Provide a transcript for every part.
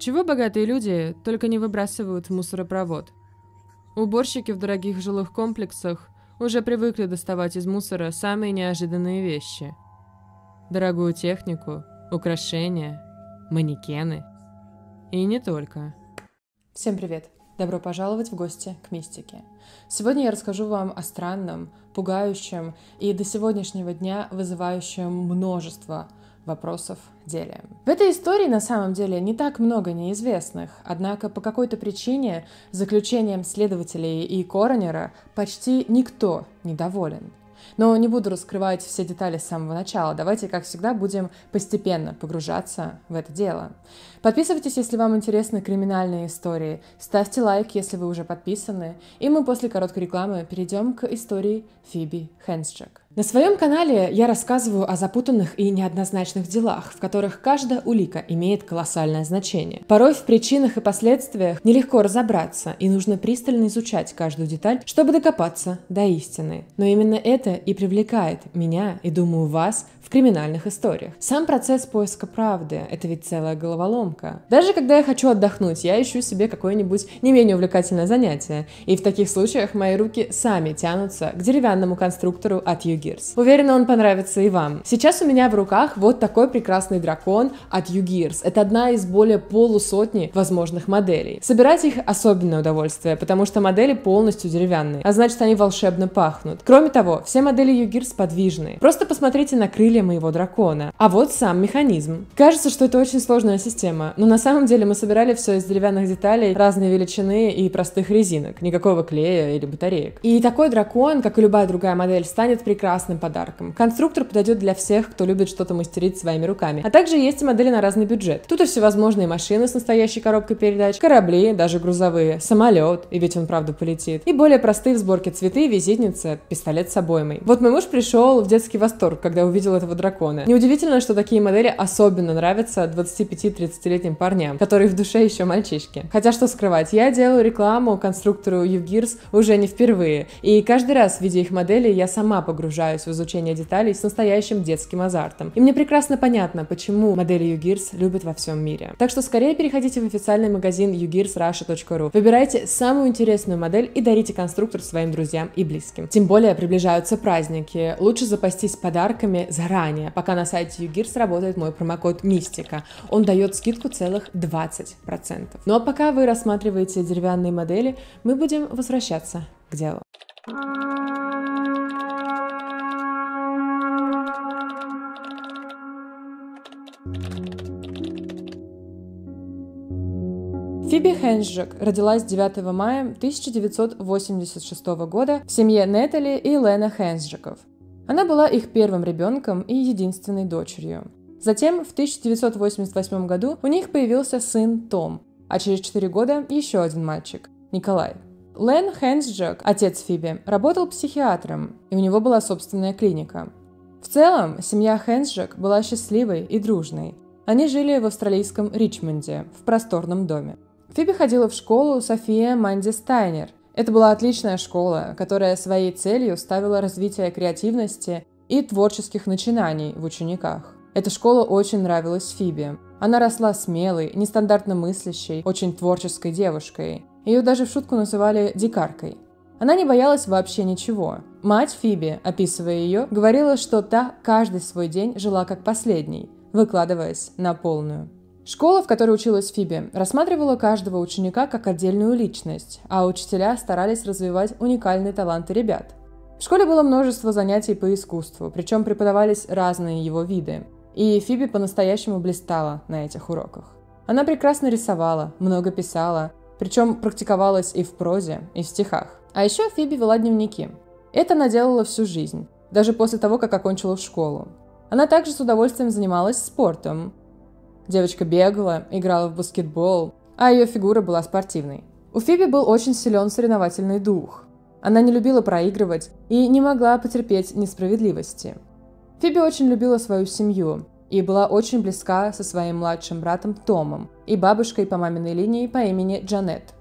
Чего богатые люди только не выбрасывают в мусоропровод. Уборщики в дорогих жилых комплексах уже привыкли доставать из мусора самые неожиданные вещи. Дорогую технику, украшения, манекены. И не только. Всем привет! Добро пожаловать в гости к мистике. Сегодня я расскажу вам о странном, пугающем и до сегодняшнего дня вызывающем множество вопросов деле. В этой истории на самом деле не так много неизвестных, однако по какой-то причине заключением следователей и коронера почти никто не доволен. Но не буду раскрывать все детали с самого начала, давайте, как всегда, будем постепенно погружаться в это дело. Подписывайтесь, если вам интересны криминальные истории, ставьте лайк, если вы уже подписаны, и мы после короткой рекламы перейдем к истории Фиби Хэндсджак. На своем канале я рассказываю о запутанных и неоднозначных делах, в которых каждая улика имеет колоссальное значение. Порой в причинах и последствиях нелегко разобраться, и нужно пристально изучать каждую деталь, чтобы докопаться до истины. Но именно это и привлекает меня, и, думаю, вас, в криминальных историях. Сам процесс поиска правды – это ведь целая головоломка. Даже когда я хочу отдохнуть, я ищу себе какое-нибудь не менее увлекательное занятие, и в таких случаях мои руки сами тянутся к деревянному конструктору от U-GearsRussia.ru. Уверена, он понравится и вам. Сейчас у меня в руках вот такой прекрасный дракон от U-Gears. Это одна из более полусотни возможных моделей. Собирать их особенное удовольствие, потому что модели полностью деревянные, а значит они волшебно пахнут. Кроме того, все модели U-Gears подвижные. Просто посмотрите на крылья моего дракона. А вот сам механизм. Кажется, что это очень сложная система, но на самом деле мы собирали все из деревянных деталей разной величины и простых резинок, никакого клея или батареек. И такой дракон, как и любая другая модель, станет прекрасным подарком. Конструктор подойдет для всех, кто любит что-то мастерить своими руками. А также есть и модели на разный бюджет. Тут и всевозможные машины с настоящей коробкой передач, корабли, даже грузовые, самолет, и ведь он правда полетит, и более простые в сборке цветы, визитница, пистолет с обоймой. Вот мой муж пришел в детский восторг, когда увидел этого дракона. Неудивительно, что такие модели особенно нравятся 25-30-летним парням, которые в душе еще мальчишки. Хотя что скрывать, я делаю рекламу конструктору U-Gears уже не впервые, и каждый раз, видя их модели, я сама погружаюсь в изучение деталей с настоящим детским азартом. И мне прекрасно понятно, почему модели U-Gears любят во всем мире. Так что скорее переходите в официальный магазин U-GearsRussia.ru, выбирайте самую интересную модель и дарите конструктор своим друзьям и близким. Тем более приближаются праздники, лучше запастись подарками заранее, пока на сайте U-Gears работает мой промокод Мистика. Он дает скидку целых 20%. Ну а пока вы рассматриваете деревянные модели, мы будем возвращаться к делу. Фиби Хэндсджак родилась 9 мая 1986 года в семье Натали и Лена Хэндсджаков. Она была их первым ребенком и единственной дочерью. Затем в 1988 году у них появился сын Том, а через 4 года еще один мальчик – Николай. Лен Хэндсджак, отец Фиби, работал психиатром, и у него была собственная клиника. В целом, семья Хэндсджак была счастливой и дружной. Они жили в австралийском Ричмонде, в просторном доме. Фиби ходила в школу София Манди-Стайнер. Это была отличная школа, которая своей целью ставила развитие креативности и творческих начинаний в учениках. Эта школа очень нравилась Фиби. Она росла смелой, нестандартно мыслящей, очень творческой девушкой. Ее даже в шутку называли «дикаркой». Она не боялась вообще ничего. Мать Фиби, описывая ее, говорила, что та каждый свой день жила как последний, выкладываясь на полную. Школа, в которой училась Фиби, рассматривала каждого ученика как отдельную личность, а учителя старались развивать уникальные таланты ребят. В школе было множество занятий по искусству, причем преподавались разные его виды, и Фиби по-настоящему блистала на этих уроках. Она прекрасно рисовала, много писала, причем практиковалась и в прозе, и в стихах. А еще Фиби вела дневники. Это она делала всю жизнь, даже после того, как окончила школу. Она также с удовольствием занималась спортом. Девочка бегала, играла в баскетбол, а ее фигура была спортивной. У Фиби был очень силен соревновательный дух. Она не любила проигрывать и не могла потерпеть несправедливости. Фиби очень любила свою семью и была очень близка со своим младшим братом Томом и бабушкой по маминой линии по имени Джанет.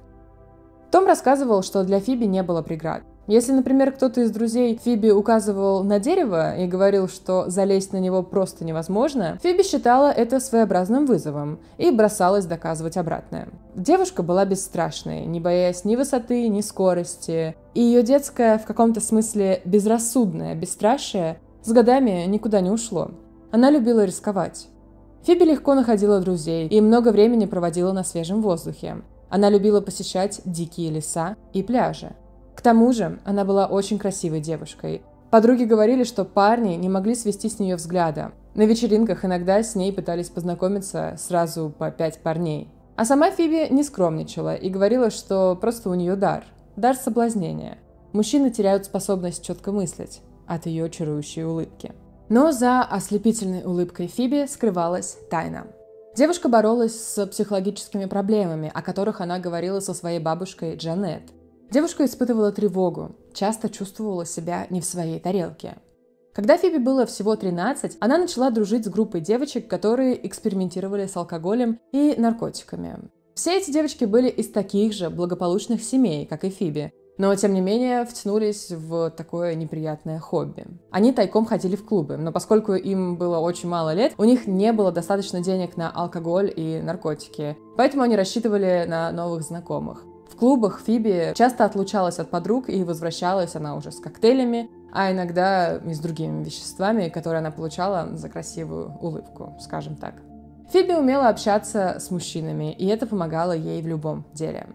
Том рассказывал, что для Фиби не было преград. Если, например, кто-то из друзей Фиби указывал на дерево и говорил, что залезть на него просто невозможно, Фиби считала это своеобразным вызовом и бросалась доказывать обратное. Девушка была бесстрашной, не боясь ни высоты, ни скорости, и ее детское, в каком-то смысле безрассудное бесстрашие с годами никуда не ушло. Она любила рисковать. Фиби легко находила друзей и много времени проводила на свежем воздухе. Она любила посещать дикие леса и пляжи. К тому же, она была очень красивой девушкой. Подруги говорили, что парни не могли свести с нее взгляда. На вечеринках иногда с ней пытались познакомиться сразу по 5 парней. А сама Фиби не скромничала и говорила, что просто у нее дар. Дар соблазнения. Мужчины теряют способность четко мыслить от ее чарующей улыбки. Но за ослепительной улыбкой Фиби скрывалась тайна. Девушка боролась с психологическими проблемами, о которых она говорила со своей бабушкой Джанет. Девушка испытывала тревогу, часто чувствовала себя не в своей тарелке. Когда Фиби было всего 13, она начала дружить с группой девочек, которые экспериментировали с алкоголем и наркотиками. Все эти девочки были из таких же благополучных семей, как и Фиби, но, тем не менее, втянулись в такое неприятное хобби. Они тайком ходили в клубы, но поскольку им было очень мало лет, у них не было достаточно денег на алкоголь и наркотики, поэтому они рассчитывали на новых знакомых. В клубах Фиби часто отлучалась от подруг, и возвращалась она уже с коктейлями, а иногда и с другими веществами, которые она получала за красивую улыбку, скажем так. Фиби умела общаться с мужчинами, и это помогало ей в любом деле.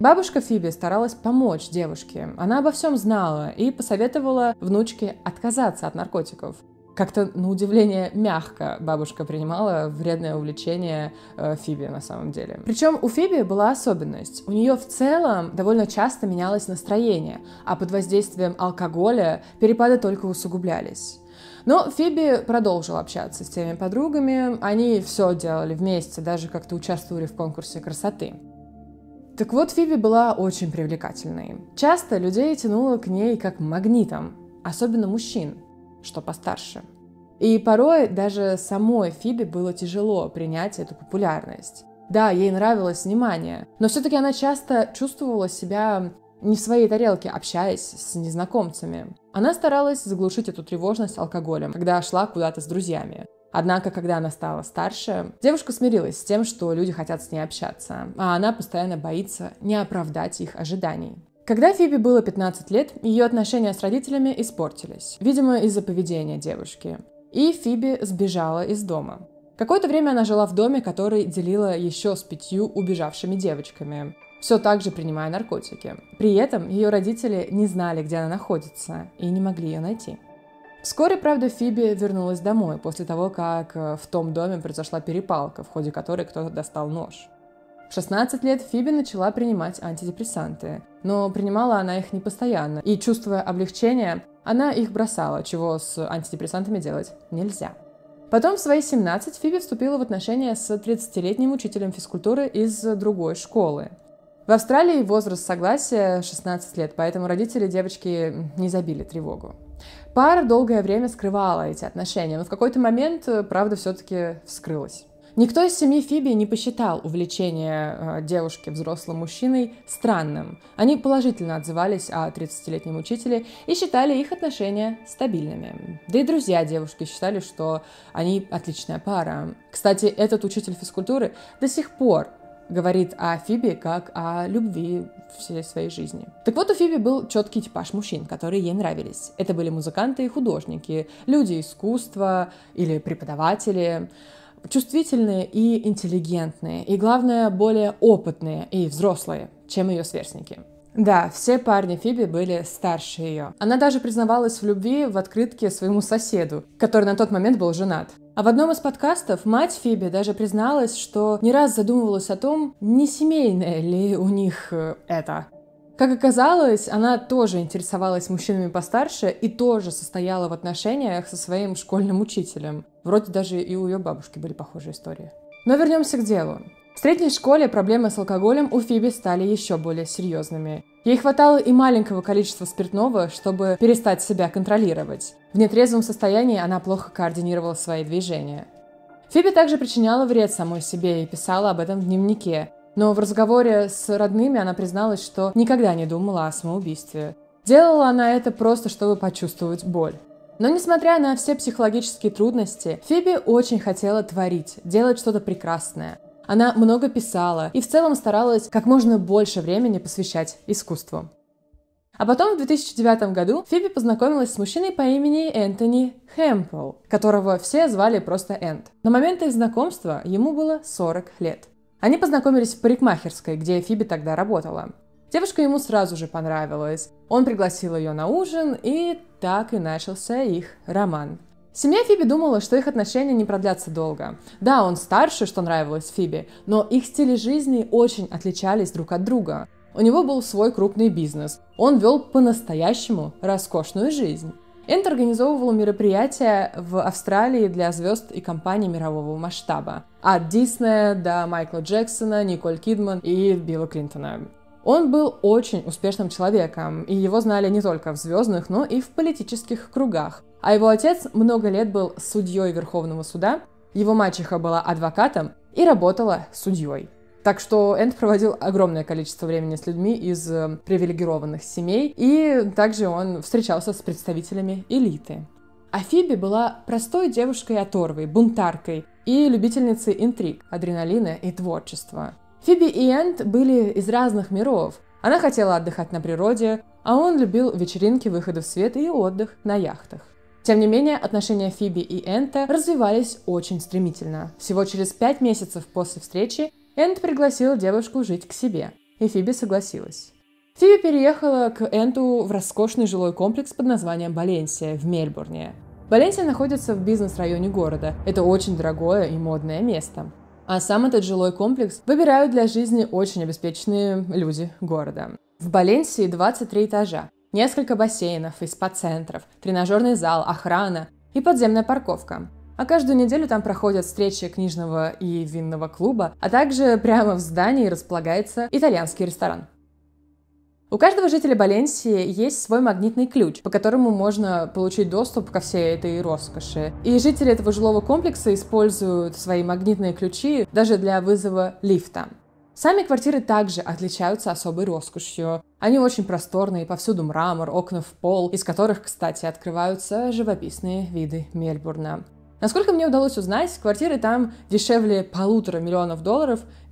Бабушка Фиби старалась помочь девушке, она обо всем знала и посоветовала внучке отказаться от наркотиков. Как-то, на удивление, мягко бабушка принимала вредное увлечение Фиби на самом деле. Причем у Фиби была особенность. У нее в целом довольно часто менялось настроение, а под воздействием алкоголя перепады только усугублялись. Но Фиби продолжила общаться с теми подругами, они все делали вместе, даже как-то участвовали в конкурсе красоты. Так вот, Фиби была очень привлекательной. Часто людей тянуло к ней как магнитом, особенно мужчин, что постарше. И порой даже самой Фиби было тяжело принять эту популярность. Да, ей нравилось внимание, но все-таки она часто чувствовала себя не в своей тарелке, общаясь с незнакомцами. Она старалась заглушить эту тревожность алкоголем, когда шла куда-то с друзьями. Однако, когда она стала старше, девушка смирилась с тем, что люди хотят с ней общаться, а она постоянно боится не оправдать их ожиданий. Когда Фиби было 15 лет, ее отношения с родителями испортились, видимо, из-за поведения девушки, и Фиби сбежала из дома. Какое-то время она жила в доме, который делила еще с 5 убежавшими девочками, все так же принимая наркотики. При этом ее родители не знали, где она находится, и не могли ее найти. Вскоре, правда, Фиби вернулась домой после того, как в том доме произошла перепалка, в ходе которой кто-то достал нож. В 16 лет Фиби начала принимать антидепрессанты, но принимала она их непостоянно, и, чувствуя облегчение, она их бросала, чего с антидепрессантами делать нельзя. Потом в свои 17 Фиби вступила в отношения с 30-летним учителем физкультуры из другой школы. В Австралии возраст согласия 16 лет, поэтому родители девочки не забили тревогу. Пара долгое время скрывала эти отношения, но в какой-то момент правда все-таки вскрылась. Никто из семьи Фиби не посчитал увлечение девушки взрослым мужчиной странным. Они положительно отзывались о 30-летнем учителе и считали их отношения стабильными. Да и друзья девушки считали, что они отличная пара. Кстати, этот учитель физкультуры до сих пор говорит о Фиби как о любви всей своей жизни. Так вот, у Фиби был четкий типаж мужчин, которые ей нравились. Это были музыканты и художники, люди искусства или преподаватели, чувствительные и интеллигентные, и, главное, более опытные и взрослые, чем ее сверстники. Да, все парни Фиби были старше ее. Она даже признавалась в любви в открытке своему соседу, который на тот момент был женат. А в одном из подкастов мать Фиби даже призналась, что не раз задумывалась о том, не семейное ли у них это. Как оказалось, она тоже интересовалась мужчинами постарше и тоже состояла в отношениях со своим школьным учителем. Вроде даже и у ее бабушки были похожие истории. Но вернемся к делу. В средней школе проблемы с алкоголем у Фиби стали еще более серьезными. Ей хватало и маленького количества спиртного, чтобы перестать себя контролировать. В нетрезвом состоянии она плохо координировала свои движения. Фиби также причиняла вред самой себе и писала об этом в дневнике. Но в разговоре с родными она призналась, что никогда не думала о самоубийстве. Делала она это просто, чтобы почувствовать боль. Но несмотря на все психологические трудности, Фиби очень хотела творить, делать что-то прекрасное. Она много писала и в целом старалась как можно больше времени посвящать искусству. А потом в 2009 году Фиби познакомилась с мужчиной по имени Энтони Хэмпел, которого все звали просто Энт. На момент их знакомства ему было 40 лет. Они познакомились в парикмахерской, где Фиби тогда работала. Девушка ему сразу же понравилась. Он пригласил ее на ужин, и так и начался их роман. Семья Фиби думала, что их отношения не продлятся долго. Да, он старше, что нравилось Фиби, но их стили жизни очень отличались друг от друга. У него был свой крупный бизнес. Он вел по-настоящему роскошную жизнь. Энт организовывал мероприятия в Австралии для звезд и компаний мирового масштаба. От Диснея до Майкла Джексона, Николь Кидман и Билла Клинтона. Он был очень успешным человеком, и его знали не только в звездных, но и в политических кругах. А его отец много лет был судьей Верховного суда, его мачеха была адвокатом и работала судьей. Так что Энт проводил огромное количество времени с людьми из привилегированных семей, и также он встречался с представителями элиты. А Фиби была простой девушкой-оторвой, бунтаркой и любительницей интриг, адреналина и творчества. Фиби и Энт были из разных миров. Она хотела отдыхать на природе, а он любил вечеринки, выходы в свет и отдых на яхтах. Тем не менее, отношения Фиби и Энта развивались очень стремительно. Всего через 5 месяцев после встречи Энт пригласил девушку жить к себе, и Фиби согласилась. Фиби переехала к Энту в роскошный жилой комплекс под названием Баленсия в Мельбурне. Баленсия находится в бизнес-районе города. Это очень дорогое и модное место. А сам этот жилой комплекс выбирают для жизни очень обеспеченные люди города. В Баленсии 23 этажа, несколько бассейнов и спа-центров, тренажерный зал, охрана и подземная парковка. А каждую неделю там проходят встречи книжного и винного клуба, а также прямо в здании располагается итальянский ресторан. У каждого жителя Баленсии есть свой магнитный ключ, по которому можно получить доступ ко всей этой роскоши. И жители этого жилого комплекса используют свои магнитные ключи даже для вызова лифта. Сами квартиры также отличаются особой роскошью. Они очень просторные, повсюду мрамор, окна в пол, из которых, кстати, открываются живописные виды Мельбурна. Насколько мне удалось узнать, квартиры там дешевле $1,5 миллиона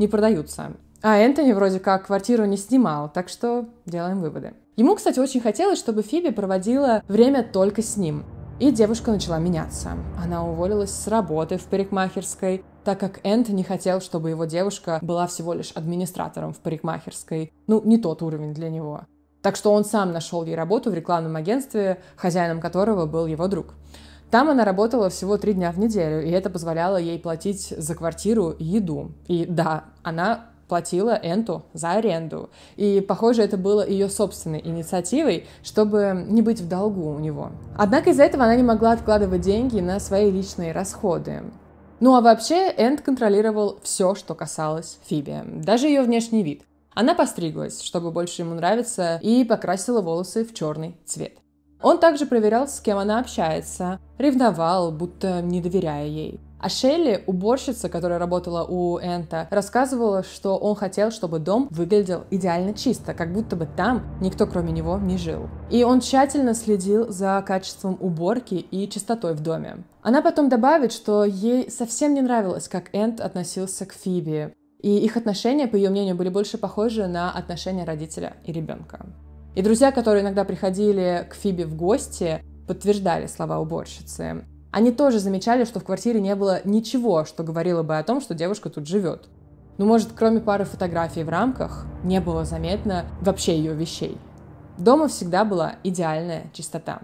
не продаются. А Энтони вроде как квартиру не снимал, так что делаем выводы. Ему, кстати, очень хотелось, чтобы Фиби проводила время только с ним. И девушка начала меняться. Она уволилась с работы в парикмахерской, так как Энтони хотел, чтобы его девушка была всего лишь администратором в парикмахерской. Ну, не тот уровень для него. Так что он сам нашел ей работу в рекламном агентстве, хозяином которого был его друг. Там она работала всего 3 дня в неделю, и это позволяло ей платить за квартиру и еду. И да, она платила Энту за аренду. И, похоже, это было ее собственной инициативой, чтобы не быть в долгу у него. Однако из-за этого она не могла откладывать деньги на свои личные расходы. Ну а вообще, Энт контролировал все, что касалось Фиби, даже ее внешний вид. Она постриглась, чтобы больше ему нравиться, и покрасила волосы в черный цвет. Он также проверял, с кем она общается, ревновал, будто не доверяя ей. А Шелли, уборщица, которая работала у Энта, рассказывала, что он хотел, чтобы дом выглядел идеально чисто, как будто бы там никто кроме него не жил. И он тщательно следил за качеством уборки и чистотой в доме. Она потом добавит, что ей совсем не нравилось, как Энт относился к Фиби. И их отношения, по ее мнению, были больше похожи на отношения родителя и ребенка. И друзья, которые иногда приходили к Фиби в гости, подтверждали слова уборщицы. Они тоже замечали, что в квартире не было ничего, что говорило бы о том, что девушка тут живет. Ну, может, кроме пары фотографий в рамках, не было заметно вообще ее вещей. Дома всегда была идеальная чистота.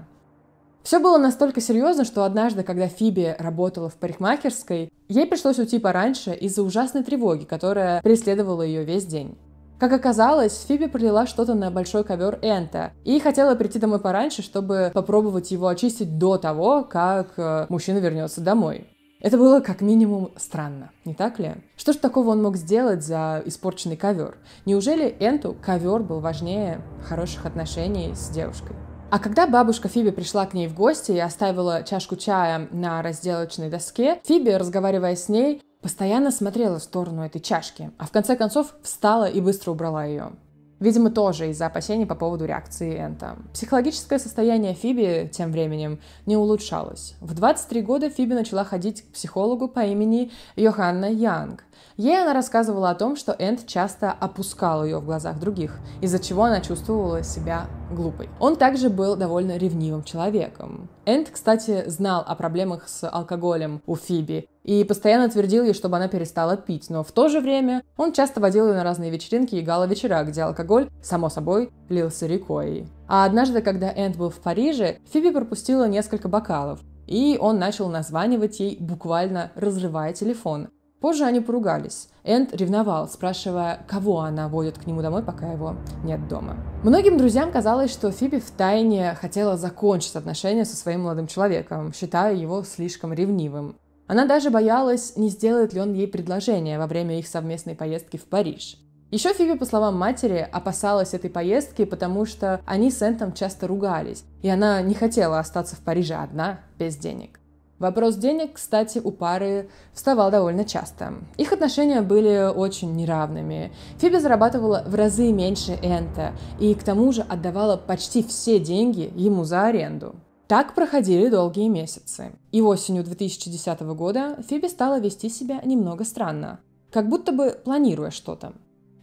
Все было настолько серьезно, что однажды, когда Фиби работала в парикмахерской, ей пришлось уйти пораньше из-за ужасной тревоги, которая преследовала ее весь день. Как оказалось, Фиби пролила что-то на большой ковер Энта и хотела прийти домой пораньше, чтобы попробовать его очистить до того, как мужчина вернется домой. Это было как минимум странно, не так ли? Что же такого он мог сделать за испорченный ковер? Неужели Энту ковер был важнее хороших отношений с девушкой? А когда бабушка Фиби пришла к ней в гости и оставила чашку чая на разделочной доске, Фиби, разговаривая с ней, постоянно смотрела в сторону этой чашки, а в конце концов встала и быстро убрала ее. Видимо, тоже из-за опасений по поводу реакции Энта. Психологическое состояние Фиби тем временем не улучшалось. В 23 года Фиби начала ходить к психологу по имени Йоханна Янг. Ей она рассказывала о том, что Энт часто опускал ее в глазах других, из-за чего она чувствовала себя глупой. Он также был довольно ревнивым человеком. Энт, кстати, знал о проблемах с алкоголем у Фиби и постоянно твердил ей, чтобы она перестала пить, но в то же время он часто водил ее на разные вечеринки и гала-вечера, где алкоголь, само собой, лился рекой. А однажды, когда Энт был в Париже, Фиби пропустила несколько бокалов, и он начал названивать ей, буквально разрывая телефон. Позже они поругались. Энд ревновал, спрашивая, кого она водит к нему домой, пока его нет дома. Многим друзьям казалось, что Фиби втайне хотела закончить отношения со своим молодым человеком, считая его слишком ревнивым. Она даже боялась, не сделает ли он ей предложение во время их совместной поездки в Париж. Еще Фиби, по словам матери, опасалась этой поездки, потому что они с Энтом часто ругались, и она не хотела остаться в Париже одна, без денег. Вопрос денег, кстати, у пары вставал довольно часто. Их отношения были очень неравными. Фиби зарабатывала в разы меньше Энта и к тому же отдавала почти все деньги ему за аренду. Так проходили долгие месяцы. И осенью 2010 года Фиби стала вести себя немного странно, как будто бы планируя что-то.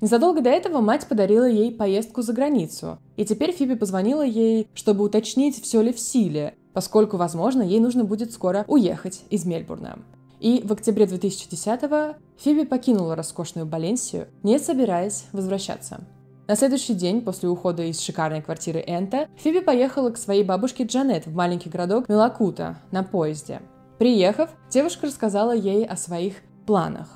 Незадолго до этого мать подарила ей поездку за границу, и теперь Фиби позвонила ей, чтобы уточнить, все ли в силе, поскольку, возможно, ей нужно будет скоро уехать из Мельбурна. И в октябре 2010-го Фиби покинула роскошную Баленсию, не собираясь возвращаться. На следующий день после ухода из шикарной квартиры Энта Фиби поехала к своей бабушке Джанет в маленький городок Милакута на поезде. Приехав, девушка рассказала ей о своих планах.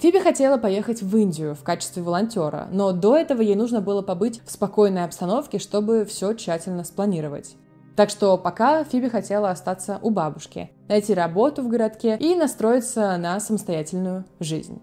Фиби хотела поехать в Индию в качестве волонтера, но до этого ей нужно было побыть в спокойной обстановке, чтобы все тщательно спланировать. Так что пока Фиби хотела остаться у бабушки, найти работу в городке и настроиться на самостоятельную жизнь.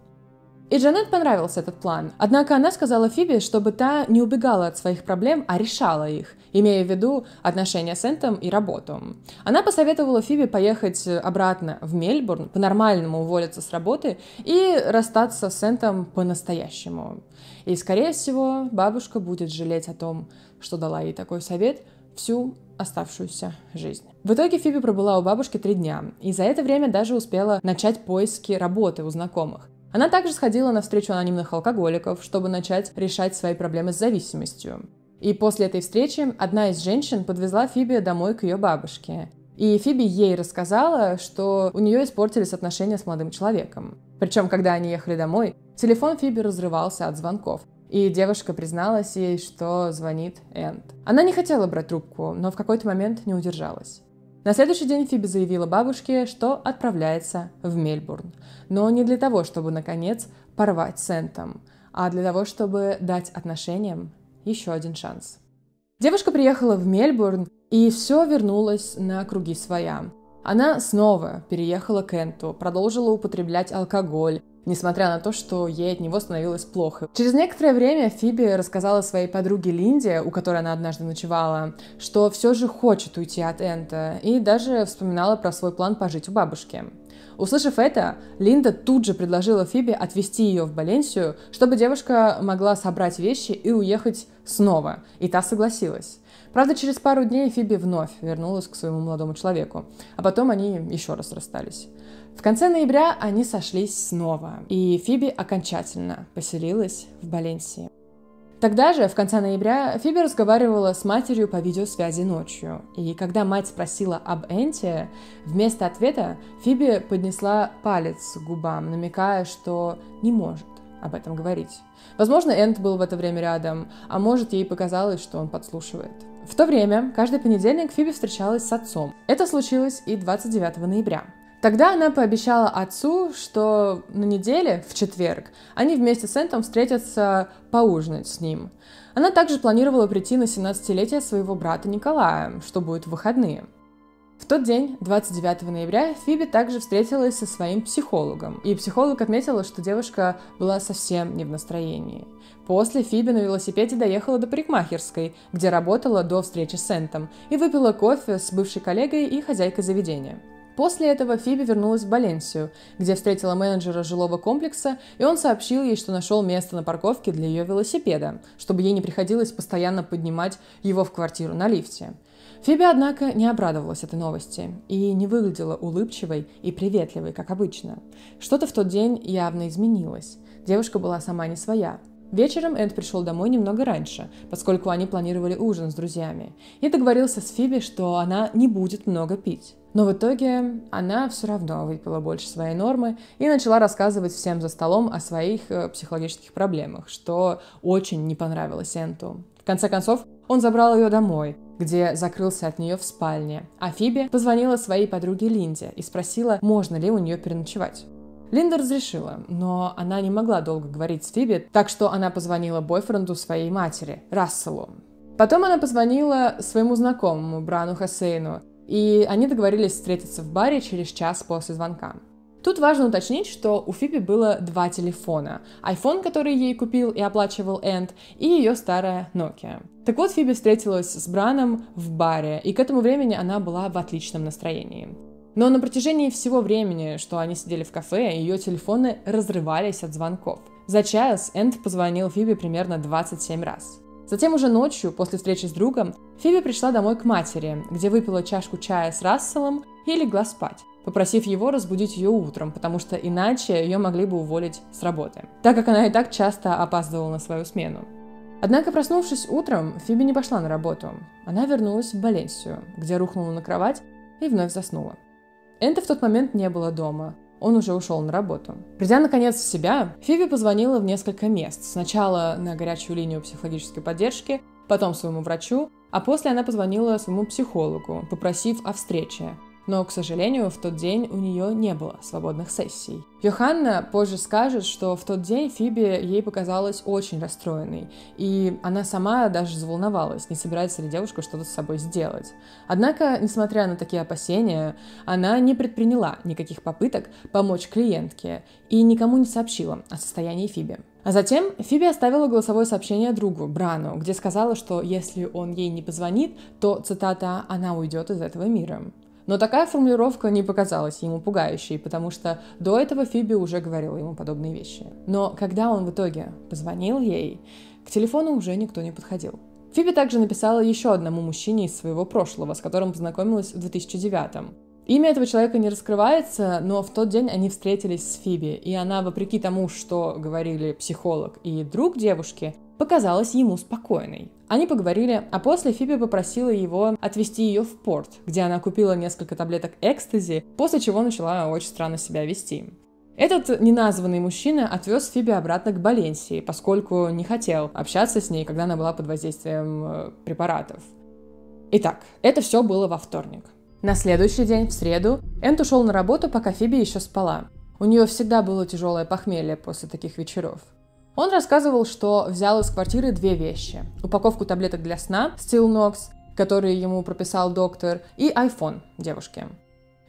И Джанет понравился этот план, однако она сказала Фиби, чтобы та не убегала от своих проблем, а решала их, имея в виду отношения с Энтом и работу. Она посоветовала Фиби поехать обратно в Мельбурн, по-нормальному уволиться с работы и расстаться с Энтом по-настоящему. И, скорее всего, бабушка будет жалеть о том, что дала ей такой совет, всю оставшуюся жизнь. В итоге Фиби пробыла у бабушки 3 дня, и за это время даже успела начать поиски работы у знакомых. Она также сходила на встречу анонимных алкоголиков, чтобы начать решать свои проблемы с зависимостью. И после этой встречи одна из женщин подвезла Фиби домой к ее бабушке. И Фиби ей рассказала, что у нее испортились отношения с молодым человеком. Причем, когда они ехали домой, телефон Фиби разрывался от звонков. И девушка призналась ей, что звонит Энд. Она не хотела брать трубку, но в какой-то момент не удержалась. На следующий день Фиби заявила бабушке, что отправляется в Мельбурн. Но не для того, чтобы, наконец, порвать с Энтом, а для того, чтобы дать отношениям еще один шанс. Девушка приехала в Мельбурн, и все вернулось на круги своя. Она снова переехала к Энту, продолжила употреблять алкоголь, несмотря на то, что ей от него становилось плохо. Через некоторое время Фиби рассказала своей подруге Линде, у которой она однажды ночевала, что все же хочет уйти от Энта, и даже вспоминала про свой план пожить у бабушки. Услышав это, Линда тут же предложила Фиби отвезти ее в Баленсию, чтобы девушка могла собрать вещи и уехать снова, и та согласилась. Правда, через пару дней Фиби вновь вернулась к своему молодому человеку, а потом они еще раз расстались. В конце ноября они сошлись снова, и Фиби окончательно поселилась в Баленсии. Тогда же, в конце ноября, Фиби разговаривала с матерью по видеосвязи ночью, и когда мать спросила об Энте, вместо ответа Фиби поднесла палец к губам, намекая, что не может об этом говорить. Возможно, Энт был в это время рядом, а может, ей показалось, что он подслушивает. В то время каждый понедельник Фиби встречалась с отцом. Это случилось и 29 ноября. Тогда она пообещала отцу, что на неделе, в четверг, они вместе с Энтом встретятся поужинать с ним. Она также планировала прийти на 17-летие своего брата Николая, что будет в выходные. В тот день, 29 ноября, Фиби также встретилась со своим психологом, и психолог отметила, что девушка была совсем не в настроении. После Фиби на велосипеде доехала до парикмахерской, где работала до встречи с Энтом, и выпила кофе с бывшей коллегой и хозяйкой заведения. После этого Фиби вернулась в Баленсию, где встретила менеджера жилого комплекса, и он сообщил ей, что нашел место на парковке для ее велосипеда, чтобы ей не приходилось постоянно поднимать его в квартиру на лифте. Фиби, однако, не обрадовалась этой новости и не выглядела улыбчивой и приветливой, как обычно. Что-то в тот день явно изменилось. Девушка была сама не своя. Вечером Эд пришел домой немного раньше, поскольку они планировали ужин с друзьями, и договорился с Фиби, что она не будет много пить. Но в итоге она все равно выпила больше своей нормы и начала рассказывать всем за столом о своих психологических проблемах, что очень не понравилось Энту. В конце концов, он забрал ее домой, где закрылся от нее в спальне, а Фиби позвонила своей подруге Линде и спросила, можно ли у нее переночевать. Линда разрешила, но она не могла долго говорить с Фиби, так что она позвонила бойфренду своей матери, Расселу. Потом она позвонила своему знакомому, Брайану Хусейну, и они договорились встретиться в баре через час после звонка. Тут важно уточнить, что у Фиби было два телефона. iPhone, который ей купил и оплачивал Энд, и ее старая Nokia. Так вот, Фиби встретилась с Браном в баре, и к этому времени она была в отличном настроении. Но на протяжении всего времени, что они сидели в кафе, ее телефоны разрывались от звонков. За час Энд позвонил Фиби примерно 27 раз. Затем уже ночью, после встречи с другом, Фиби пришла домой к матери, где выпила чашку чая с Расселом и легла спать, попросив его разбудить ее утром, потому что иначе ее могли бы уволить с работы, так как она и так часто опаздывала на свою смену. Однако, проснувшись утром, Фиби не пошла на работу. Она вернулась в Баленсию, где рухнула на кровать и вновь заснула. Энто в тот момент не было дома, он уже ушел на работу. Придя наконец в себя, Фиби позвонила в несколько мест. Сначала на горячую линию психологической поддержки, потом своему врачу, а после она позвонила своему психологу, попросив о встрече. Но, к сожалению, в тот день у нее не было свободных сессий. Йоханна позже скажет, что в тот день Фиби ей показалась очень расстроенной, и она сама даже заволновалась, не собирается ли девушка что-то с собой сделать. Однако, несмотря на такие опасения, она не предприняла никаких попыток помочь клиентке и никому не сообщила о состоянии Фиби. А затем Фиби оставила голосовое сообщение другу, Брану, где сказала, что если он ей не позвонит, то, цитата, «она уйдет из этого мира». Но такая формулировка не показалась ему пугающей, потому что до этого Фиби уже говорила ему подобные вещи. Но когда он в итоге позвонил ей, к телефону уже никто не подходил. Фиби также написала еще одному мужчине из своего прошлого, с которым познакомилась в 2009-м. Имя этого человека не раскрывается, но в тот день они встретились с Фиби, и она, вопреки тому, что говорили психолог и друг девушки, показалась ему спокойной. Они поговорили, а после Фиби попросила его отвезти ее в порт, где она купила несколько таблеток экстази, после чего начала очень странно себя вести. Этот неназванный мужчина отвез Фиби обратно к Баленсии, поскольку не хотел общаться с ней, когда она была под воздействием препаратов. Итак, это все было во вторник. На следующий день, в среду, Энд ушел на работу, пока Фиби еще спала. У нее всегда было тяжелое похмелье после таких вечеров. Он рассказывал, что взял из квартиры две вещи. Упаковку таблеток для сна, Стилнокс, которые ему прописал доктор, и iPhone девушки.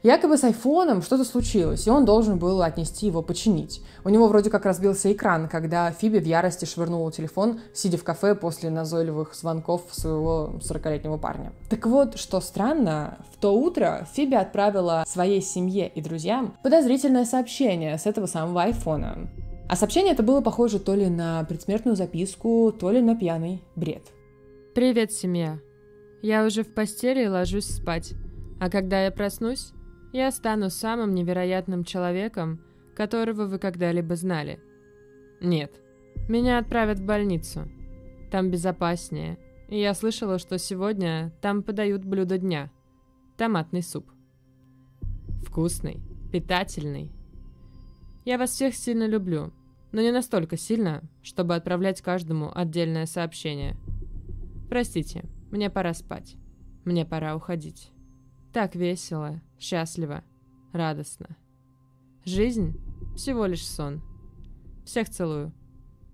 Якобы с айфоном что-то случилось, и он должен был отнести его починить. У него вроде как разбился экран, когда Фиби в ярости швырнула телефон, сидя в кафе после назойливых звонков своего 40-летнего парня. Так вот, что странно, в то утро Фиби отправила своей семье и друзьям подозрительное сообщение с этого самого айфона. А сообщение это было похоже то ли на предсмертную записку, то ли на пьяный бред. «Привет, семья. Я уже в постели и ложусь спать. А когда я проснусь, я стану самым невероятным человеком, которого вы когда-либо знали. Нет. Меня отправят в больницу. Там безопаснее. И я слышала, что сегодня там подают блюдо дня. Томатный суп. Вкусный, питательный. Я вас всех сильно люблю, но не настолько сильно, чтобы отправлять каждому отдельное сообщение. Простите, мне пора спать. Мне пора уходить. Так весело, счастливо, радостно. Жизнь – всего лишь сон. Всех целую».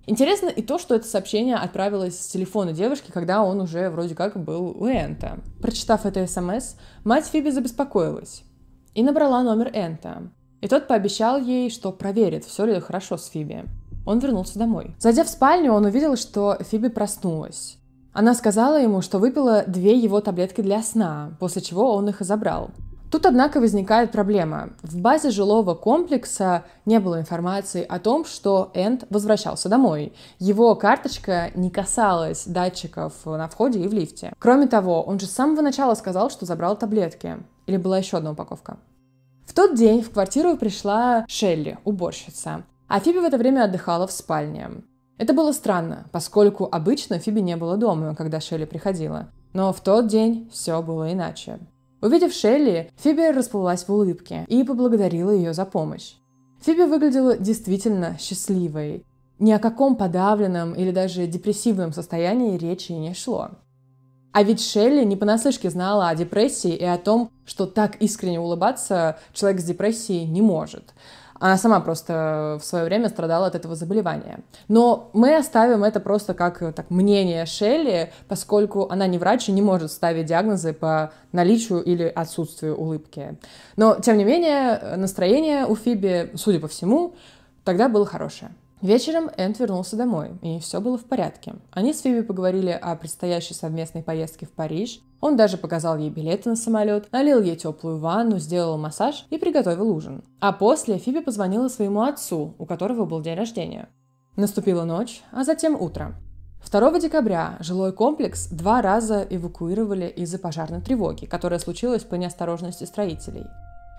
Интересно и то, что это сообщение отправилось с телефона девушки, когда он уже вроде как был у Энта. Прочитав это СМС, мать Фиби забеспокоилась и набрала номер Энта. И тот пообещал ей, что проверит, все ли хорошо с Фиби. Он вернулся домой. Зайдя в спальню, он увидел, что Фиби проснулась. Она сказала ему, что выпила две его таблетки для сна, после чего он их и забрал. Тут, однако, возникает проблема. В базе жилого комплекса не было информации о том, что Энд возвращался домой. Его карточка не касалась датчиков на входе и в лифте. Кроме того, он же с самого начала сказал, что забрал таблетки. Или была еще одна упаковка. В тот день в квартиру пришла Шелли, уборщица. А Фиби в это время отдыхала в спальне. Это было странно, поскольку обычно Фиби не было дома, когда Шелли приходила. Но в тот день все было иначе. Увидев Шелли, Фиби расплылась в улыбке и поблагодарила ее за помощь. Фиби выглядела действительно счастливой. Ни о каком подавленном или даже депрессивном состоянии речи не шло. А ведь Шелли не понаслышке знала о депрессии и о том, что так искренне улыбаться человек с депрессией не может. Она сама просто в свое время страдала от этого заболевания. Но мы оставим это просто как мнение Шелли, поскольку она не врач и не может ставить диагнозы по наличию или отсутствию улыбки. Но, тем не менее, настроение у Фиби, судя по всему, тогда было хорошее. Вечером Энд вернулся домой, и все было в порядке. Они с Фиби поговорили о предстоящей совместной поездке в Париж. Он даже показал ей билеты на самолет, налил ей теплую ванну, сделал массаж и приготовил ужин. А после Фиби позвонила своему отцу, у которого был день рождения. Наступила ночь, а затем утро. 2 декабря жилой комплекс 2 раза эвакуировали из-за пожарной тревоги, которая случилась по неосторожности строителей.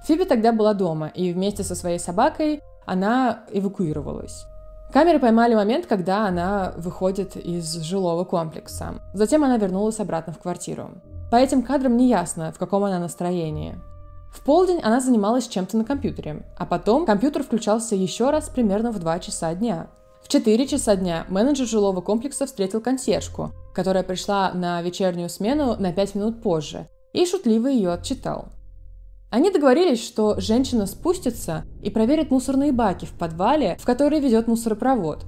Фиби тогда была дома, и вместе со своей собакой она эвакуировалась. Камеры поймали момент, когда она выходит из жилого комплекса. Затем она вернулась обратно в квартиру. По этим кадрам не ясно, в каком она настроении. В полдень она занималась чем-то на компьютере, а потом компьютер включался еще раз примерно в 2 часа дня. В 4 часа дня менеджер жилого комплекса встретил консьержку, которая пришла на вечернюю смену на 5 минут позже, и шутливо ее отчитал. Они договорились, что женщина спустится и проверит мусорные баки в подвале, в который ведет мусоропровод.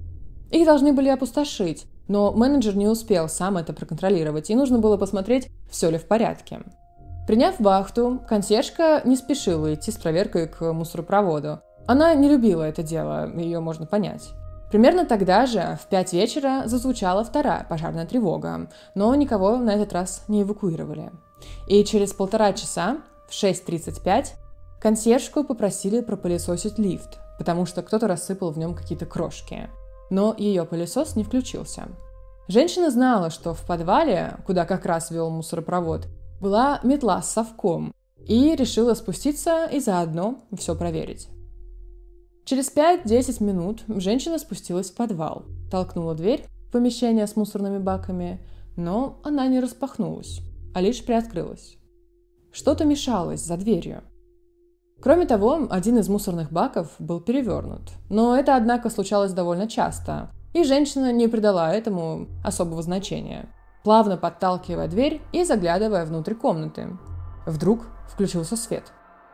Их должны были опустошить, но менеджер не успел сам это проконтролировать, и нужно было посмотреть, все ли в порядке. Приняв вахту, консьержка не спешила идти с проверкой к мусоропроводу. Она не любила это дело, ее можно понять. Примерно тогда же, в 5 вечера, зазвучала 2-я пожарная тревога, но никого на этот раз не эвакуировали. И через 1,5 часа, в 6:35, консьержку попросили пропылесосить лифт, потому что кто-то рассыпал в нем какие-то крошки. Но ее пылесос не включился. Женщина знала, что в подвале, куда как раз вел мусоропровод, была метла с совком, и решила спуститься и заодно все проверить. Через 5-10 минут женщина спустилась в подвал, толкнула дверь в помещение с мусорными баками, но она не распахнулась, а лишь приоткрылась. Что-то мешалось за дверью. Кроме того, один из мусорных баков был перевернут. Но это, однако, случалось довольно часто, и женщина не придала этому особого значения, плавно подталкивая дверь и заглядывая внутрь комнаты. Вдруг включился свет.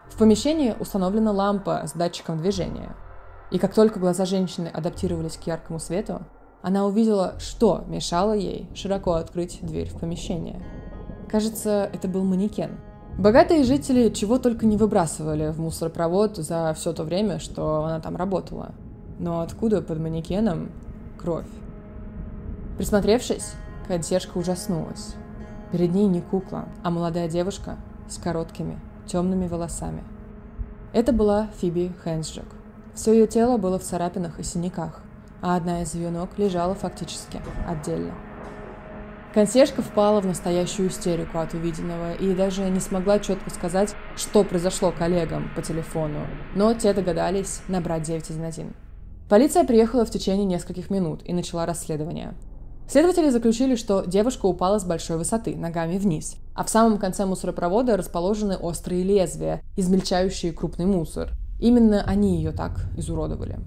В помещении установлена лампа с датчиком движения. И как только глаза женщины адаптировались к яркому свету, она увидела, что мешало ей широко открыть дверь в помещение. Кажется, это был манекен. Богатые жители чего только не выбрасывали в мусоропровод за все то время, что она там работала. Но откуда под манекеном кровь? Присмотревшись, консьержка ужаснулась. Перед ней не кукла, а молодая девушка с короткими, темными волосами. Это была Фиби Хэндсджак. Все ее тело было в царапинах и синяках, а одна из ее ног лежала фактически отдельно. Консьержка впала в настоящую истерику от увиденного и даже не смогла четко сказать, что произошло коллегам по телефону, но те догадались набрать 911. Полиция приехала в течение нескольких минут и начала расследование. Следователи заключили, что девушка упала с большой высоты, ногами вниз, а в самом конце мусоропровода расположены острые лезвия, измельчающие крупный мусор. Именно они ее так изуродовали.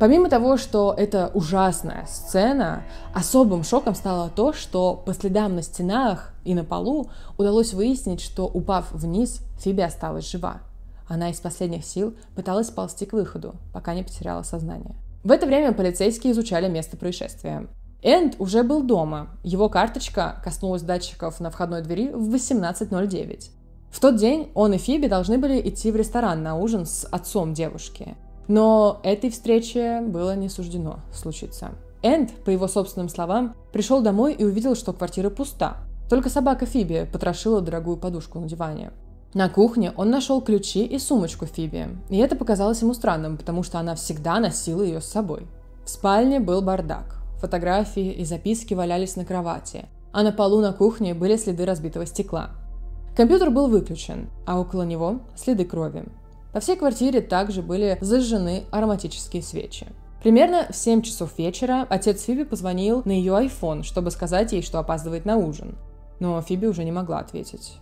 Помимо того, что это ужасная сцена, особым шоком стало то, что по следам на стенах и на полу удалось выяснить, что, упав вниз, Фиби осталась жива. Она из последних сил пыталась ползти к выходу, пока не потеряла сознание. В это время полицейские изучали место происшествия. Энд уже был дома. Его карточка коснулась датчиков на входной двери в 18:09. В тот день он и Фиби должны были идти в ресторан на ужин с отцом девушки. Но этой встрече было не суждено случиться. Энд, по его собственным словам, пришел домой и увидел, что квартира пуста. Только собака Фиби потрошила дорогую подушку на диване. На кухне он нашел ключи и сумочку Фиби, и это показалось ему странным, потому что она всегда носила ее с собой. В спальне был бардак. Фотографии и записки валялись на кровати, а на полу на кухне были следы разбитого стекла. Компьютер был выключен, а около него следы крови. По всей квартире также были зажжены ароматические свечи. Примерно в 7 часов вечера отец Фиби позвонил на ее iPhone, чтобы сказать ей, что опаздывает на ужин. Но Фиби уже не могла ответить.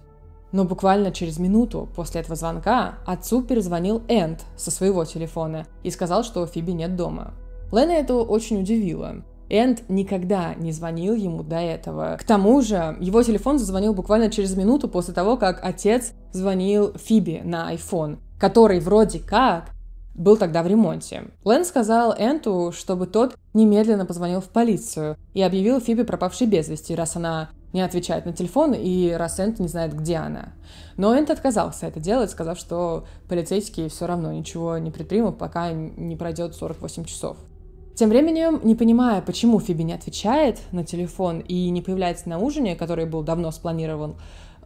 Но буквально через минуту после этого звонка отцу перезвонил Энд со своего телефона и сказал, что Фиби нет дома. Лена это очень удивило. Энд никогда не звонил ему до этого. К тому же его телефон зазвонил буквально через минуту после того, как отец звонил Фиби на iPhone, который вроде как был тогда в ремонте. Лен сказал Энту, чтобы тот немедленно позвонил в полицию и объявил Фиби пропавшей без вести, раз она не отвечает на телефон и раз Энт не знает, где она. Но Энт отказался это делать, сказав, что полицейские все равно ничего не предпримут, пока не пройдет 48 часов. Тем временем, не понимая, почему Фиби не отвечает на телефон и не появляется на ужине, который был давно спланирован,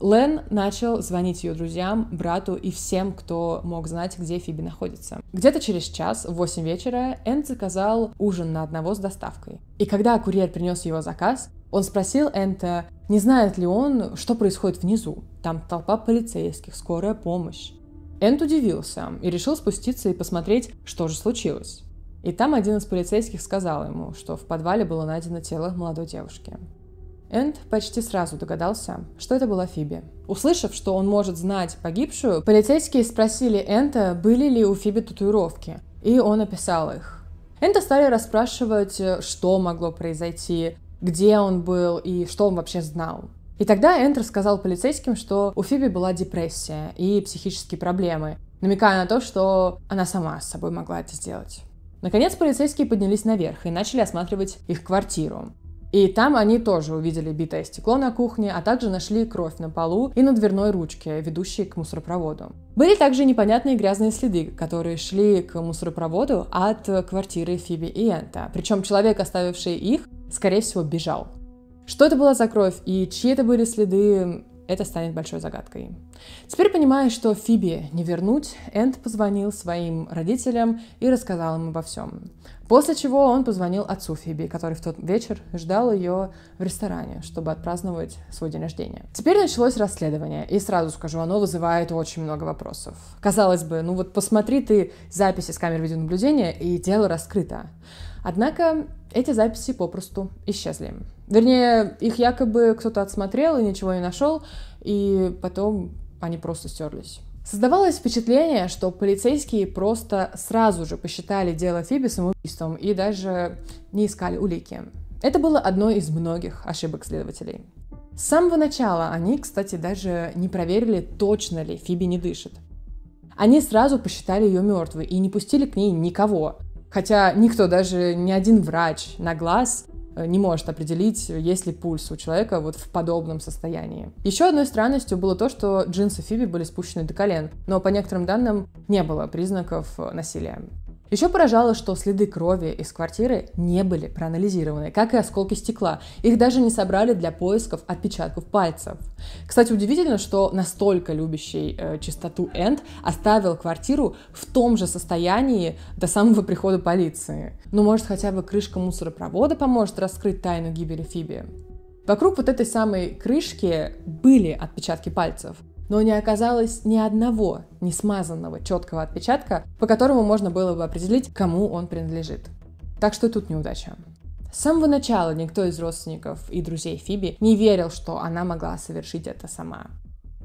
Лен начал звонить ее друзьям, брату и всем, кто мог знать, где Фиби находится. Где-то через час, в 8 вечера, Энд заказал ужин на одного с доставкой. И когда курьер принес его заказ, он спросил Энда, не знает ли он, что происходит внизу. Там толпа полицейских, скорая помощь. Энд удивился и решил спуститься и посмотреть, что же случилось. И там один из полицейских сказал ему, что в подвале было найдено тело молодой девушки. Энд почти сразу догадался, что это была Фиби. Услышав, что он может знать погибшую, полицейские спросили Энда, были ли у Фиби татуировки, и он описал их. Энда стали расспрашивать, что могло произойти, где он был и что он вообще знал. И тогда Энд рассказал полицейским, что у Фиби была депрессия и психические проблемы, намекая на то, что она сама с собой могла это сделать. Наконец, полицейские поднялись наверх и начали осматривать их квартиру. И там они тоже увидели битое стекло на кухне, а также нашли кровь на полу и на дверной ручке, ведущей к мусоропроводу. Были также непонятные грязные следы, которые шли к мусоропроводу от квартиры Фиби и Энта. Причем человек, оставивший их, скорее всего, бежал. Что это была за кровь и чьи это были следы, это станет большой загадкой. Теперь, понимая, что Фиби не вернуть, Энд позвонил своим родителям и рассказал им обо всем. После чего он позвонил отцу Фиби, который в тот вечер ждал ее в ресторане, чтобы отпраздновать свой день рождения. Теперь началось расследование, и сразу скажу, оно вызывает очень много вопросов. Казалось бы, ну вот посмотри ты записи с камер видеонаблюдения, и дело раскрыто. Однако эти записи попросту исчезли. Вернее, их якобы кто-то отсмотрел и ничего не нашел, и потом они просто стерлись. Создавалось впечатление, что полицейские просто сразу же посчитали дело Фиби самоубийством и даже не искали улики. Это было одной из многих ошибок следователей. С самого начала они, кстати, даже не проверили, точно ли Фиби не дышит. Они сразу посчитали ее мертвой и не пустили к ней никого. Хотя никто, даже ни один врач на глаз не может определить, есть ли пульс у человека вот в подобном состоянии. Еще одной странностью было то, что джинсы Фиби были спущены до колен, но по некоторым данным не было признаков насилия. Еще поражало, что следы крови из квартиры не были проанализированы, как и осколки стекла. Их даже не собрали для поисков отпечатков пальцев. Кстати, удивительно, что настолько любящий чистоту Энд оставил квартиру в том же состоянии до самого прихода полиции. Но, может, хотя бы крышка мусоропровода поможет раскрыть тайну гибели Фиби? Вокруг вот этой самой крышки были отпечатки пальцев, но не оказалось ни одного несмазанного четкого отпечатка, по которому можно было бы определить, кому он принадлежит. Так что тут неудача. С самого начала никто из родственников и друзей Фиби не верил, что она могла совершить это сама.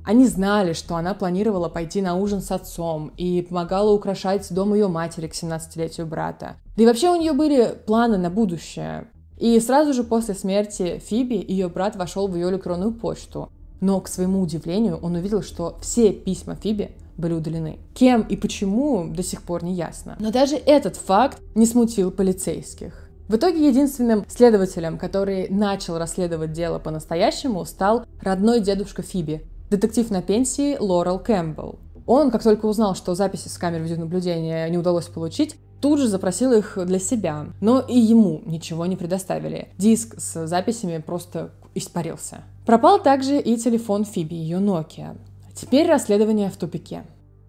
Они знали, что она планировала пойти на ужин с отцом и помогала украшать дом ее матери к 17-летию брата. Да и вообще у нее были планы на будущее. И сразу же после смерти Фиби ее брат вошел в ее электронную почту. Но, к своему удивлению, он увидел, что все письма Фиби были удалены. Кем и почему, до сих пор не ясно. Но даже этот факт не смутил полицейских. В итоге единственным следователем, который начал расследовать дело по-настоящему, стал родной дедушка Фиби, детектив на пенсии Лорел Кэмпбелл. Он, как только узнал, что записи с камер видеонаблюдения не удалось получить, тут же запросил их для себя, но и ему ничего не предоставили. Диск с записями просто испарился. Пропал также и телефон Фиби, ее Nokia. Теперь расследование в тупике.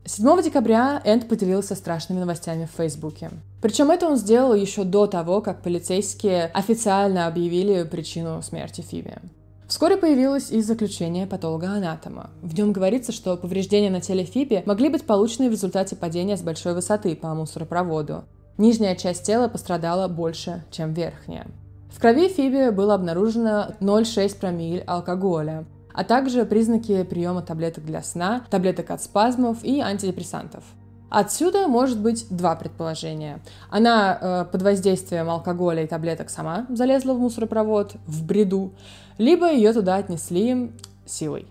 7 декабря Энд поделился страшными новостями в Фейсбуке. Причем это он сделал еще до того, как полицейские официально объявили причину смерти Фиби. Вскоре появилось и заключение патолога-анатома. В нем говорится, что повреждения на теле Фиби могли быть получены в результате падения с большой высоты по мусоропроводу. Нижняя часть тела пострадала больше, чем верхняя. В крови Фиби было обнаружено 0,6 промилле алкоголя, а также признаки приема таблеток для сна, таблеток от спазмов и антидепрессантов. Отсюда может быть два предположения. Она под воздействием алкоголя и таблеток сама залезла в мусоропровод в бреду, либо ее туда отнесли силой.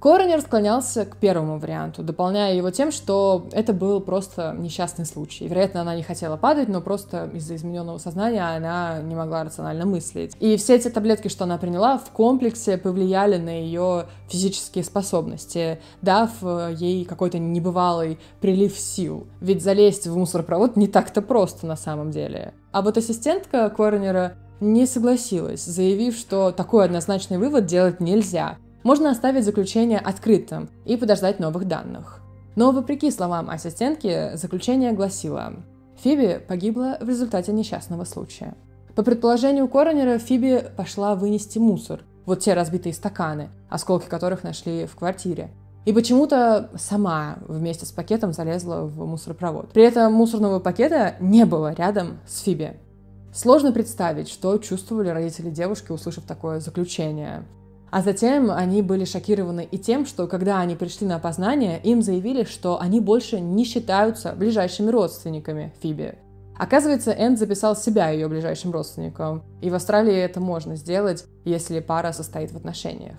Коронер склонялся к первому варианту, дополняя его тем, что это был просто несчастный случай. Вероятно, она не хотела падать, но просто из-за измененного сознания она не могла рационально мыслить. И все эти таблетки, что она приняла, в комплексе повлияли на ее физические способности, дав ей какой-то небывалый прилив сил. Ведь залезть в мусоропровод не так-то просто на самом деле. А вот ассистентка коронера не согласилась, заявив, что такой однозначный вывод делать нельзя. Можно оставить заключение открытым и подождать новых данных. Но, вопреки словам ассистентки, заключение гласило: Фиби погибла в результате несчастного случая. По предположению коронера, Фиби пошла вынести мусор, вот те разбитые стаканы, осколки которых нашли в квартире, и почему-то сама вместе с пакетом залезла в мусоропровод. При этом мусорного пакета не было рядом с Фиби. Сложно представить, что чувствовали родители девушки, услышав такое заключение. А затем они были шокированы и тем, что когда они пришли на опознание, им заявили, что они больше не считаются ближайшими родственниками Фиби. Оказывается, Энд записал себя ее ближайшим родственником, и в Австралии это можно сделать, если пара состоит в отношениях.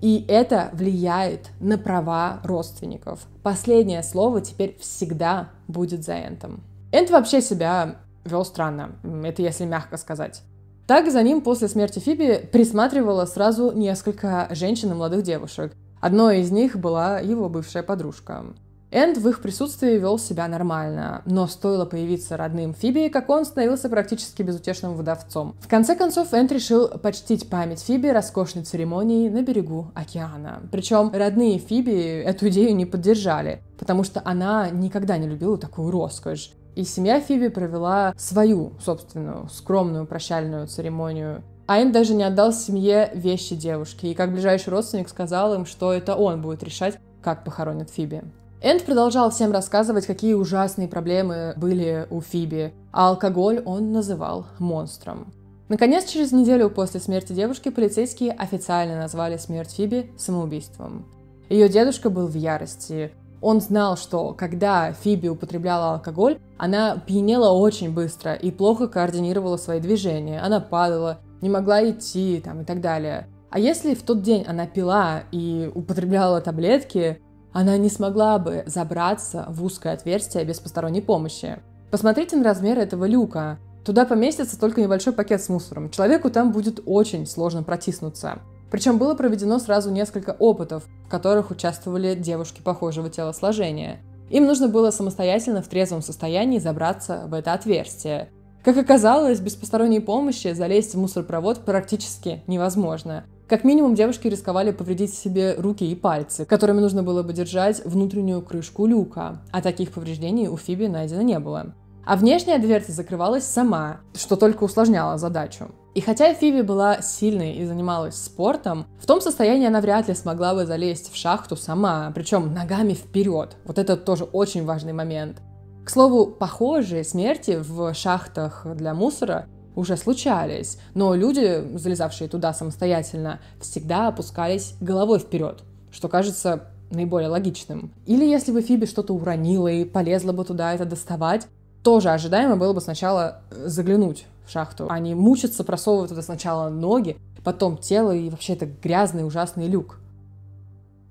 И это влияет на права родственников. Последнее слово теперь всегда будет за Эндом. Энд вообще себя вел странно, это если мягко сказать. Так за ним после смерти Фиби присматривало сразу несколько женщин и молодых девушек. Одной из них была его бывшая подружка. Энд в их присутствии вел себя нормально, но стоило появиться родным Фиби, как он становился практически безутешным вдовцом. В конце концов, Энд решил почтить память Фиби роскошной церемонией на берегу океана. Причем родные Фиби эту идею не поддержали, потому что она никогда не любила такую роскошь. И семья Фиби провела свою собственную скромную прощальную церемонию. А Энд даже не отдал семье вещи девушки, и как ближайший родственник сказал им, что это он будет решать, как похоронят Фиби. Энд продолжал всем рассказывать, какие ужасные проблемы были у Фиби, а алкоголь он называл монстром. Наконец, через неделю после смерти девушки полицейские официально назвали смерть Фиби самоубийством. Ее дедушка был в ярости. Он знал, что когда Фиби употребляла алкоголь, она пьянела очень быстро и плохо координировала свои движения. Она падала, не могла идти и так далее. А если в тот день она пила и употребляла таблетки, она не смогла бы забраться в узкое отверстие без посторонней помощи. Посмотрите на размер этого люка. Туда поместится только небольшой пакет с мусором. Человеку там будет очень сложно протиснуться. Причем было проведено сразу несколько опытов, в которых участвовали девушки похожего телосложения. Им нужно было самостоятельно в трезвом состоянии забраться в это отверстие. Как оказалось, без посторонней помощи залезть в мусоропровод практически невозможно. Как минимум, девушки рисковали повредить себе руки и пальцы, которыми нужно было бы держать внутреннюю крышку люка, а таких повреждений у Фиби найдено не было. А внешняя дверца закрывалась сама, что только усложняло задачу. И хотя Фиби была сильной и занималась спортом, в том состоянии она вряд ли смогла бы залезть в шахту сама, причем ногами вперед. Вот это тоже очень важный момент. К слову, похожие смерти в шахтах для мусора уже случались, но люди, залезавшие туда самостоятельно, всегда опускались головой вперед, что кажется наиболее логичным. Или если бы Фиби что-то уронила и полезла бы туда это доставать, тоже ожидаемо было бы сначала заглянуть в шахту. Они мучатся, просовывают туда сначала ноги, потом тело и вообще это грязный ужасный люк.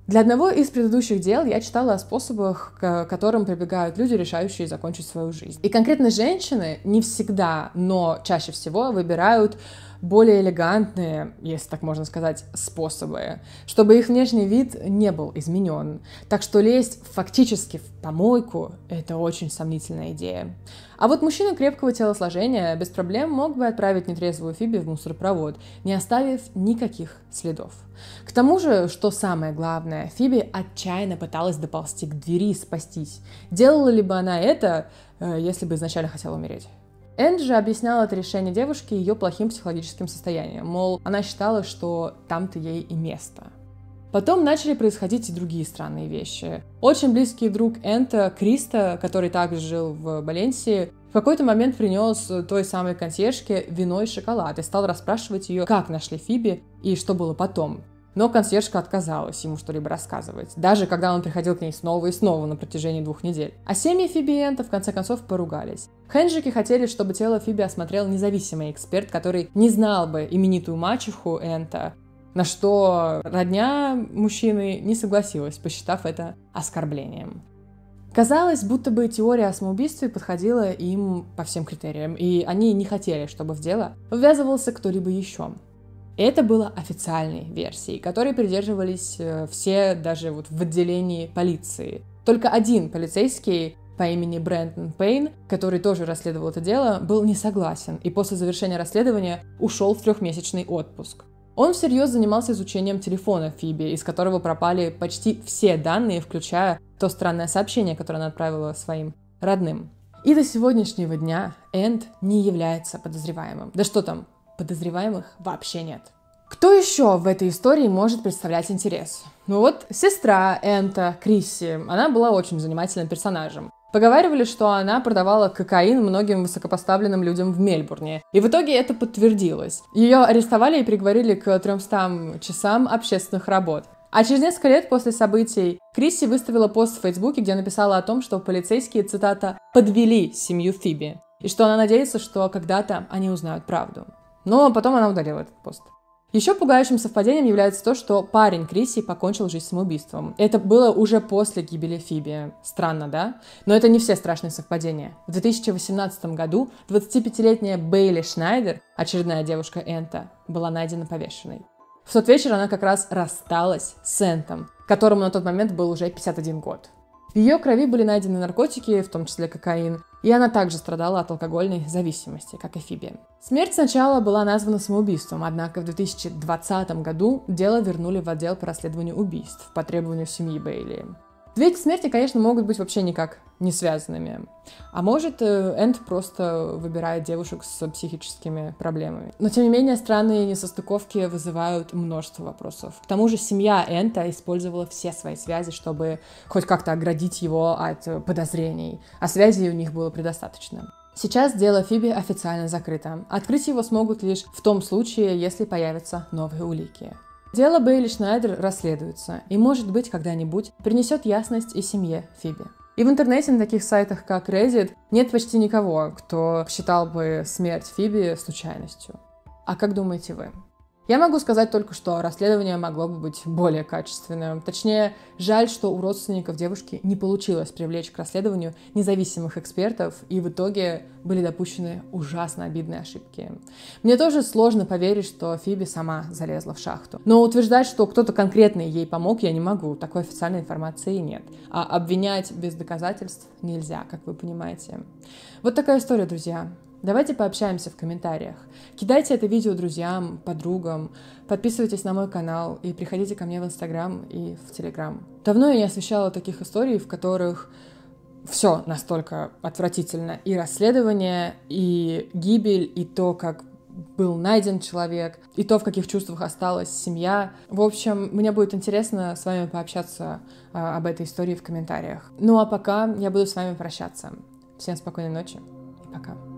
Для одного из предыдущих дел я читала о способах, к которым прибегают люди, решающие закончить свою жизнь. И конкретно женщины не всегда, но чаще всего выбирают более элегантные, если так можно сказать, способы, чтобы их внешний вид не был изменен. Так что лезть фактически в помойку – это очень сомнительная идея. А вот мужчина крепкого телосложения без проблем мог бы отправить нетрезвую Фиби в мусоропровод, не оставив никаких следов. К тому же, что самое главное, Фиби отчаянно пыталась доползти к двери и спастись. Делала ли бы она это, если бы изначально хотела умереть? Энджи объясняла это решение девушки ее плохим психологическим состоянием, мол, она считала, что там-то ей и место. Потом начали происходить и другие странные вещи. Очень близкий друг Энта, Криста, который также жил в Баленсии, в какой-то момент принес той самой консьержке вино и шоколад и стал расспрашивать ее, как нашли Фиби и что было потом. Но консьержка отказалась ему что-либо рассказывать, даже когда он приходил к ней снова и снова на протяжении 2 недель. А семьи Фиби и Энта в конце концов поругались. Хэнджики хотели, чтобы тело Фиби осмотрел независимый эксперт, который не знал бы именитую мачеху Энта, на что родня мужчины не согласилась, посчитав это оскорблением. Казалось, будто бы теория о самоубийстве подходила им по всем критериям, и они не хотели, чтобы в дело ввязывался кто-либо еще. Это было официальной версией, которой придерживались все, даже вот в отделении полиции. Только один полицейский по имени Брентон Пейн, который тоже расследовал это дело, был не согласен и после завершения расследования ушел в 3-месячный отпуск. Он всерьез занимался изучением телефона Фиби, из которого пропали почти все данные, включая то странное сообщение, которое она отправила своим родным. И до сегодняшнего дня Энд не является подозреваемым. Да что там? Подозреваемых вообще нет. Кто еще в этой истории может представлять интерес? Ну вот сестра Энта, Крисси, она была очень занимательным персонажем. Поговаривали, что она продавала кокаин многим высокопоставленным людям в Мельбурне. И в итоге это подтвердилось. Ее арестовали и приговорили к 300 часам общественных работ. А через несколько лет после событий Крисси выставила пост в Фейсбуке, где написала о том, что полицейские, цитата, «подвели семью Фиби», и что она надеется, что когда-то они узнают правду. Но потом она удалила этот пост. Еще пугающим совпадением является то, что парень Крисси покончил жизнь самоубийством. Это было уже после гибели Фиби. Странно, да? Но это не все страшные совпадения. В 2018 году 25-летняя Бейли Шнайдер, очередная девушка Энта, была найдена повешенной. В тот вечер она как раз рассталась с Энтом, которому на тот момент был уже 51 год. В ее крови были найдены наркотики, в том числе кокаин, и она также страдала от алкогольной зависимости, как и Фиби. Смерть сначала была названа самоубийством, однако в 2020 году дело вернули в отдел по расследованию убийств по требованию семьи Бейли. Две смерти, конечно, могут быть вообще никак не связанными. А может, Энд просто выбирает девушек с психическими проблемами. Но, тем не менее, странные несостыковки вызывают множество вопросов. К тому же семья Энта использовала все свои связи, чтобы хоть как-то оградить его от подозрений. А связей у них было предостаточно. Сейчас дело Фиби официально закрыто. Открыть его смогут лишь в том случае, если появятся новые улики. Дело Бейли Шнайдер расследуется и, может быть, когда-нибудь принесет ясность и семье Фиби. И в интернете на таких сайтах, как Reddit, нет почти никого, кто считал бы смерть Фиби случайностью. А как думаете вы? Я могу сказать только, что расследование могло бы быть более качественным. Точнее, жаль, что у родственников девушки не получилось привлечь к расследованию независимых экспертов, и в итоге были допущены ужасно обидные ошибки. Мне тоже сложно поверить, что Фиби сама залезла в шахту. Но утверждать, что кто-то конкретный ей помог, я не могу. Такой официальной информации нет. А обвинять без доказательств нельзя, как вы понимаете. Вот такая история, друзья. Давайте пообщаемся в комментариях. Кидайте это видео друзьям, подругам, подписывайтесь на мой канал и приходите ко мне в Инстаграм и в Телеграм. Давно я не освещала таких историй, в которых все настолько отвратительно. И расследование, и гибель, и то, как был найден человек, и то, в каких чувствах осталась семья. В общем, мне будет интересно с вами пообщаться об этой истории в комментариях. Ну а пока я буду с вами прощаться. Всем спокойной ночи и пока.